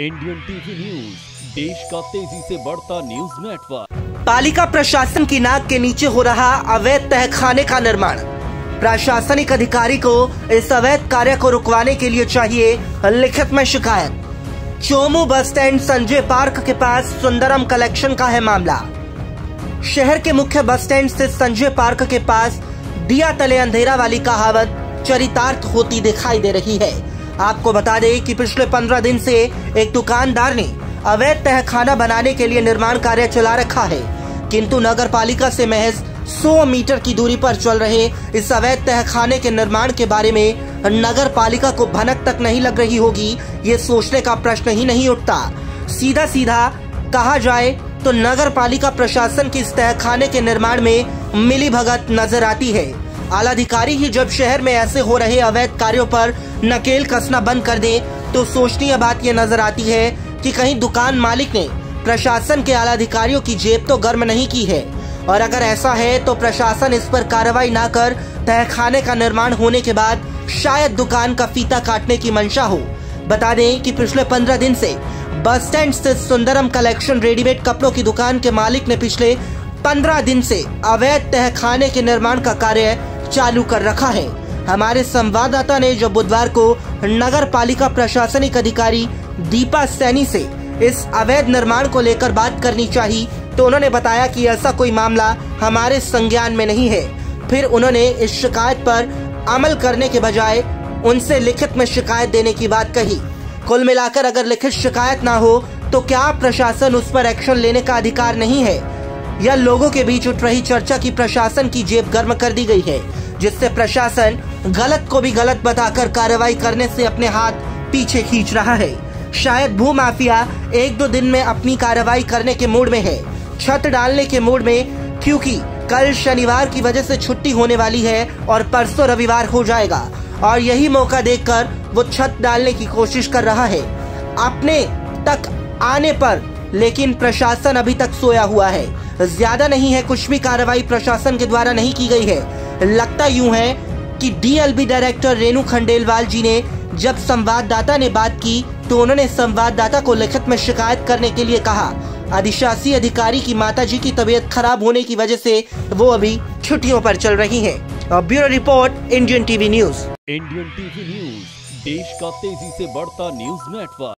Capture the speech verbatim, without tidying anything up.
Indian TV news, देश का तेजी से बढ़ता न्यूज नेटवर्क। पालिका प्रशासन की नाक के नीचे हो रहा अवैध तहखाने का निर्माण। प्रशासनिक अधिकारी को इस अवैध कार्य को रुकवाने के लिए चाहिए लिखित में शिकायत। Chomu bus stand Sanjay park के पास सुंदरम कलेक्शन का है मामला। शहर के मुख्य बस स्टैंड स्थित संजय पार्क के पास दिया तले अंधेरा वाली कहावत चरितार्थ होती दिखाई दे रही है। आपको बता दें कि पिछले पंद्रह दिन से एक दुकानदार ने अवैध तहखाना बनाने के लिए निर्माण कार्य चला रखा है, किंतु नगर पालिका से महज सौ मीटर की दूरी पर चल रहे इस अवैध तहखाने के निर्माण के बारे में नगर पालिका को भनक तक नहीं लग रही होगी, ये सोचने का प्रश्न ही नहीं उठता। सीधा सीधा कहा जाए तो नगर पालिका प्रशासन की इस तहखाने के निर्माण में मिलीभगत नजर आती है। आला अधिकारी ही जब शहर में ऐसे हो रहे अवैध कार्यों पर नकेल कसना बंद कर दे तो सोचनीय बात ये नजर आती है कि कहीं दुकान मालिक ने प्रशासन के आला अधिकारियों की जेब तो गर्म नहीं की है, और अगर ऐसा है तो प्रशासन इस पर कार्रवाई ना कर तहखाने का निर्माण होने के बाद शायद दुकान का फीता काटने की मंशा हो। बता दें कि पिछले पंद्रह दिन से बस स्टैंड स्थित सुंदरम कलेक्शन रेडीमेड कपड़ों की दुकान के मालिक ने पिछले पंद्रह दिन से अवैध तहखाने के निर्माण का कार्य चालू कर रखा है। हमारे संवाददाता ने जो बुधवार को नगर पालिका प्रशासनिक अधिकारी दीपा सैनी से इस अवैध निर्माण को लेकर बात करनी चाहिए तो उन्होंने बताया कि ऐसा कोई मामला हमारे संज्ञान में नहीं है। फिर उन्होंने इस शिकायत पर अमल करने के बजाय उनसे लिखित में शिकायत देने की बात कही। कुल मिलाकर अगर लिखित शिकायत ना हो तो क्या प्रशासन उस पर एक्शन लेने का अधिकार नहीं है? यह लोगों के बीच उठ रही चर्चा की प्रशासन की जेब गर्म कर दी गई है, जिससे प्रशासन गलत को भी गलत बताकर कार्रवाई करने से अपने हाथ पीछे खींच रहा है। शायद भू माफिया एक दो दिन में अपनी कार्रवाई करने के मूड में है, छत डालने के मूड में, क्योंकि कल शनिवार की वजह से छुट्टी होने वाली है और परसों रविवार हो जाएगा, और यही मौका देखकर वो छत डालने की कोशिश कर रहा है अपने तक आने पर। लेकिन प्रशासन अभी तक सोया हुआ है, ज्यादा नहीं है, कुछ भी कार्रवाई प्रशासन के द्वारा नहीं की गई है। लगता यूं है कि D L B director Renu Khandelwal ji ने जब संवाददाता ने बात की तो उन्होंने संवाददाता को लिखित में शिकायत करने के लिए कहा। अधिशासी अधिकारी की माताजी की तबीयत खराब होने की वजह से वो अभी छुट्टियों पर चल रही है। Bureau report, Indian TV news. Indian TV news, देश का तेजी से बढ़ता न्यूज नेटवर्क।